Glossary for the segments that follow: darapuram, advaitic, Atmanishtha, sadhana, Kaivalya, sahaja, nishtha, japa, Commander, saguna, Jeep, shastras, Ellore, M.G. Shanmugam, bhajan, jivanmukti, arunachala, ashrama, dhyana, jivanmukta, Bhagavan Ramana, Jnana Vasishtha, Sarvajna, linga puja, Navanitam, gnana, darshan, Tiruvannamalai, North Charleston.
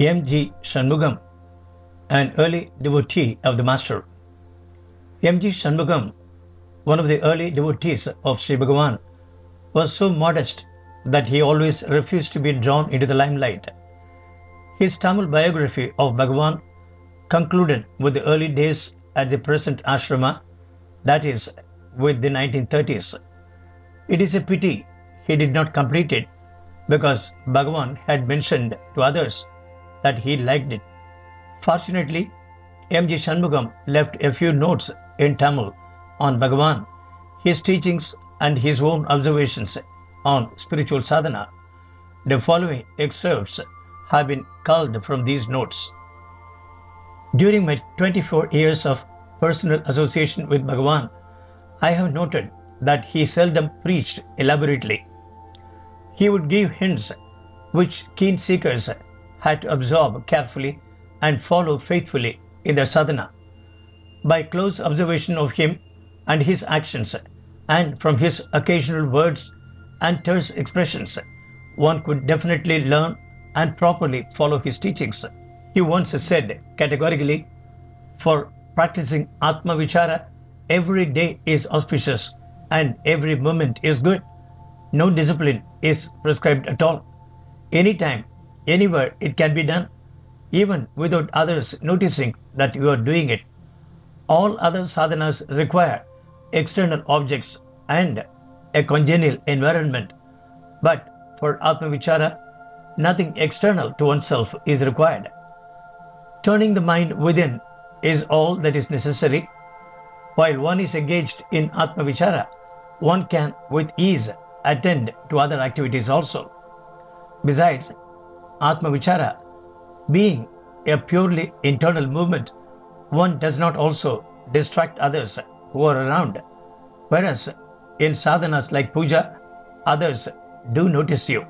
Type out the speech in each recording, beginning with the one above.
M.G. Shanmugam, an early devotee of the Master. M.G. Shanmugam, one of the early devotees of Sri Bhagavan, was so modest that he always refused to be drawn into the limelight. His Tamil biography of Bhagavan concluded with the early days at the present ashrama, that is, with the 1930s. It is a pity he did not complete it, because Bhagavan had mentioned to others that he liked it. Fortunately, M.G. Shanmugam left a few notes in Tamil on Bhagavan, his teachings and his own observations on spiritual sadhana. The following excerpts have been culled from these notes. During my 24 years of personal association with Bhagavan, I have noted that he seldom preached elaborately. He would give hints which keen seekers had to absorb carefully and follow faithfully in their sadhana. By close observation of him and his actions, and from his occasional words and terse expressions, one could definitely learn and properly follow his teachings. He once said categorically, "For practicing atma vichara, every day is auspicious and every moment is good. No discipline is prescribed at all. Anytime, anywhere it can be done, even without others noticing that you are doing it. All other sadhanas require external objects and a congenial environment, but for atma vichara, nothing external to oneself is required. Turning the mind within is all that is necessary. While one is engaged in atma vichara, one can with ease attend to other activities also. Besides, atma vichara being a purely internal movement, one does not also distract others who are around, whereas in sadhanas like puja, others do notice you.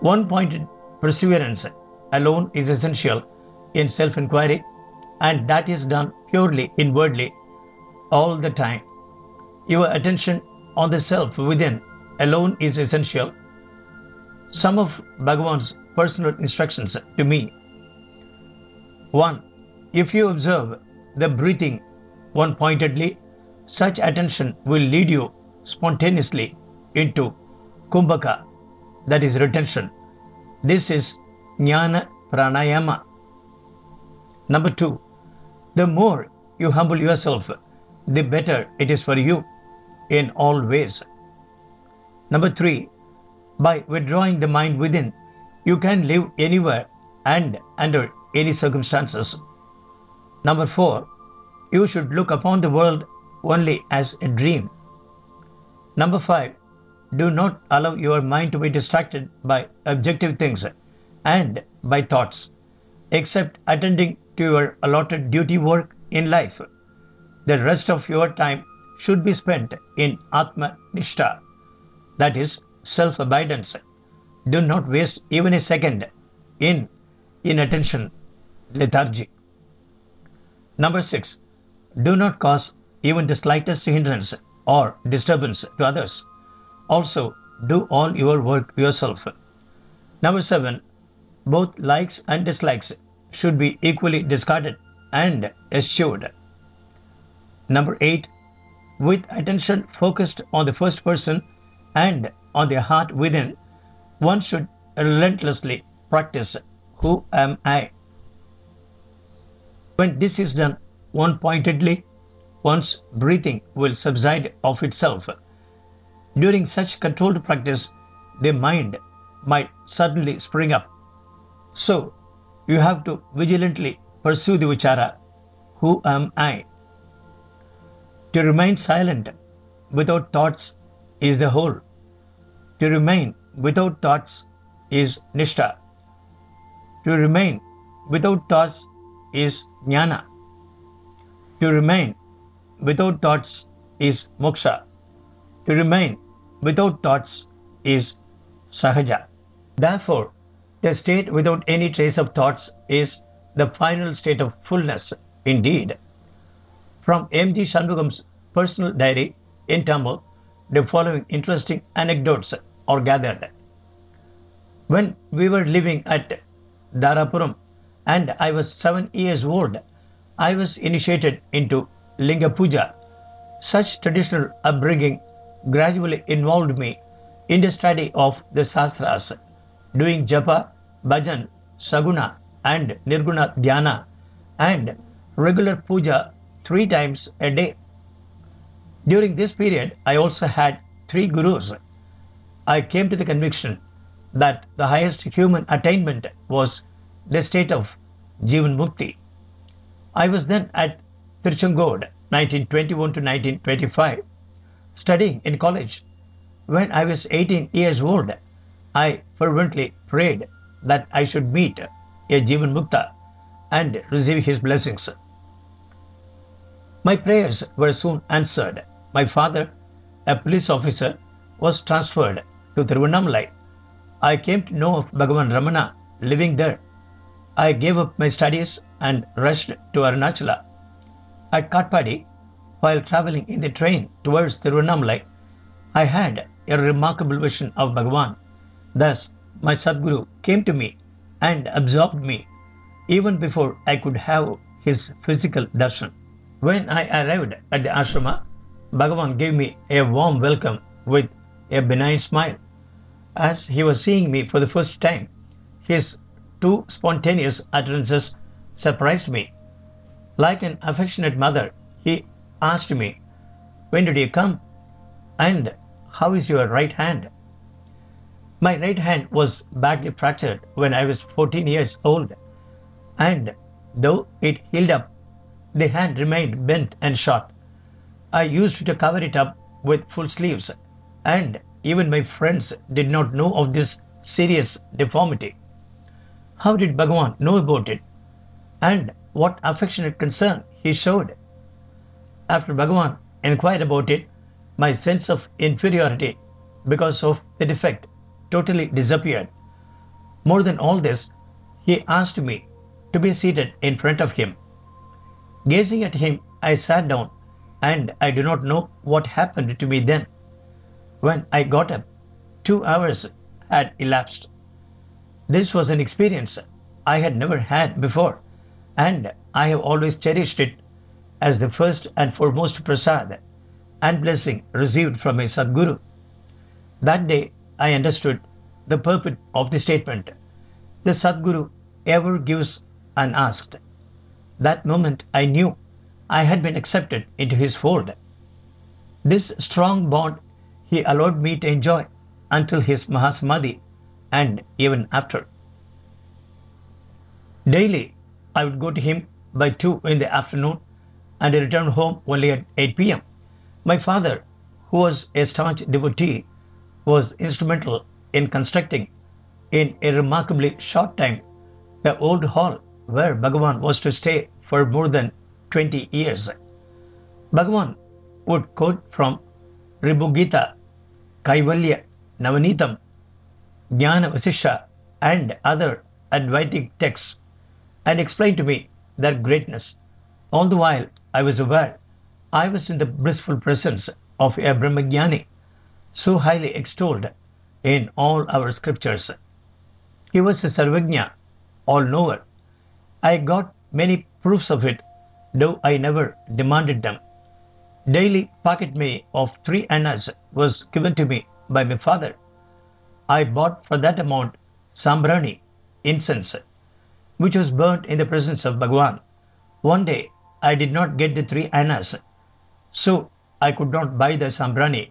One-pointed perseverance alone is essential in self-inquiry, and that is done purely inwardly all the time. Your attention on the self within alone is essential." Some of Bhagavan's personal instructions to me. 1. If you observe the breathing one-pointedly, such attention will lead you spontaneously into kumbhaka, that is retention. This is jnana pranayama. Number 2. The more you humble yourself, the better it is for you in all ways. Number 3. By withdrawing the mind within, you can live anywhere and under any circumstances. Number 4. You should look upon the world only as a dream. Number 5. Do not allow your mind to be distracted by objective things and by thoughts, except attending to your allotted duty work in life. The rest of your time should be spent in Atmanishtha, that is, self-abidance. Do not waste even a second in inattention, lethargy. Number 6. Do not cause even the slightest hindrance or disturbance to others. Also, do all your work yourself. Number 7. Both likes and dislikes should be equally discarded and eschewed. Number 8. With attention focused on the first person and on their heart within, one should relentlessly practice "Who am I?" When this is done one-pointedly, one's breathing will subside of itself. During such controlled practice, the mind might suddenly spring up. So, you have to vigilantly pursue the vichara, "Who am I?" To remain silent without thoughts is the whole. To remain without thoughts is nishtha. To remain without thoughts is gnana. To remain without thoughts is moksha. To remain without thoughts is sahaja. Therefore, the state without any trace of thoughts is the final state of fullness indeed. From M.G. Shanmugam's personal diary in Tamil, the following interesting anecdotes are gathered. When we were living at Darapuram, and I was 7 years old. I was initiated into linga puja. Such traditional upbringing gradually involved me in the study of the shastras, doing japa, bhajan, saguna and nirguna dhyana, and regular puja 3 times a day. During this period, I also had 3 gurus. I came to the conviction that the highest human attainment was the state of jivanmukti. I was then at Tiruchungood, 1921 to 1925, studying in college. When I was 18 years old, I fervently prayed that I should meet a jivanmukta and receive his blessings. My prayers were soon answered. My father, a police officer, was transferred to Tiruvannamalai. I came to know of Bhagavan Ramana living there. I gave up my studies and rushed to Arunachala. At Katpadi, while traveling in the train towards Tiruvannamalai, I had a remarkable vision of Bhagavan. Thus, my Sadguru came to me and absorbed me even before I could have his physical darshan. When I arrived at the ashrama, Bhagavan gave me a warm welcome with a benign smile. As he was seeing me for the first time, his 2 spontaneous utterances surprised me. Like an affectionate mother, he asked me, "When did you come? And how is your right hand?" My right hand was badly fractured when I was 14 years old, and though it healed up, the hand remained bent and short. I used to cover it up with full sleeves, and even my friends did not know of this serious deformity. How did Bhagavan know about it, and what affectionate concern he showed? After Bhagavan inquired about it, my sense of inferiority because of the defect totally disappeared. More than all this, he asked me to be seated in front of him. Gazing at him, I sat down, and I do not know what happened to me then. When I got up, 2 hours had elapsed. This was an experience I had never had before, and I have always cherished it as the first and foremost prasad and blessing received from my Sadguru. That day I understood the purport of the statement, "The Sadguru ever gives unasked." That moment I knew I had been accepted into his fold. This strong bond he allowed me to enjoy until his mahasamadhi, and even after. Daily, I would go to him by 2 in the afternoon, and I returned home only at 8 p.m. My father, who was a staunch devotee, was instrumental in constructing, in a remarkably short time, the old hall where Bhagavan was to stay for more than 20 years. Bhagavan would quote from Ribugita, Kaivalya, Navanitam, Jnana Vasishtha and other Advaitic texts, and explained to me their greatness. All the while I was aware I was in the blissful presence of a Brahmajnani, so highly extolled in all our scriptures. He was a Sarvajna, all-knower. I got many proofs of it, though I never demanded them. Daily pocket money of 3 annas was given to me by my father. I bought for that amount sambrani, incense, which was burnt in the presence of Bhagavan. One day I did not get the 3 annas, so I could not buy the sambrani.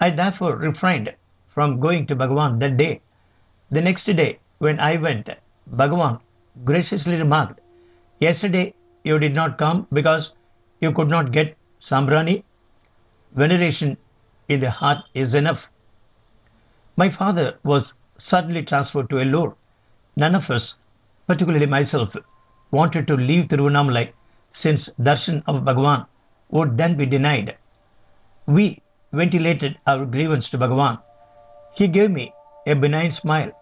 I therefore refrained from going to Bhagavan that day. The next day when I went, Bhagavan graciously remarked, "Yesterday you did not come because you could not get sambrani. Veneration in the heart is enough." My father was suddenly transferred to Ellore. None of us, particularly myself, wanted to leave Tiruvannamalai, since darshan of Bhagavan would then be denied. We ventilated our grievance to Bhagavan. He gave me a benign smile.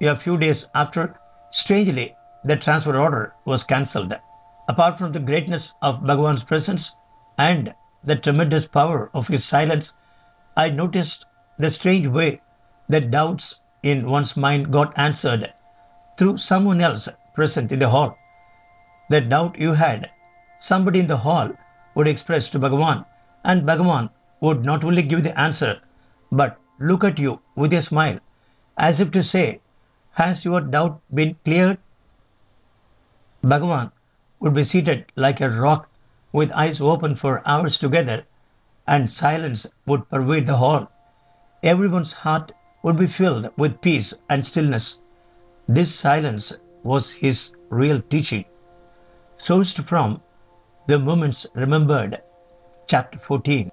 A few days after, strangely, the transfer order was cancelled. Apart from the greatness of Bhagavan's presence and the tremendous power of his silence, I noticed the strange way that doubts in one's mind got answered, through someone else present in the hall. That doubt you had, somebody in the hall would express to Bhagavan, and Bhagavan would not only give the answer, but look at you with a smile, as if to say, has your doubt been cleared? Bhagavan would be seated like a rock with eyes open for hours together, and silence would pervade the hall. Everyone's heart would be filled with peace and stillness. This silence was his real teaching. Sourced from The Moments Remembered, Chapter 14.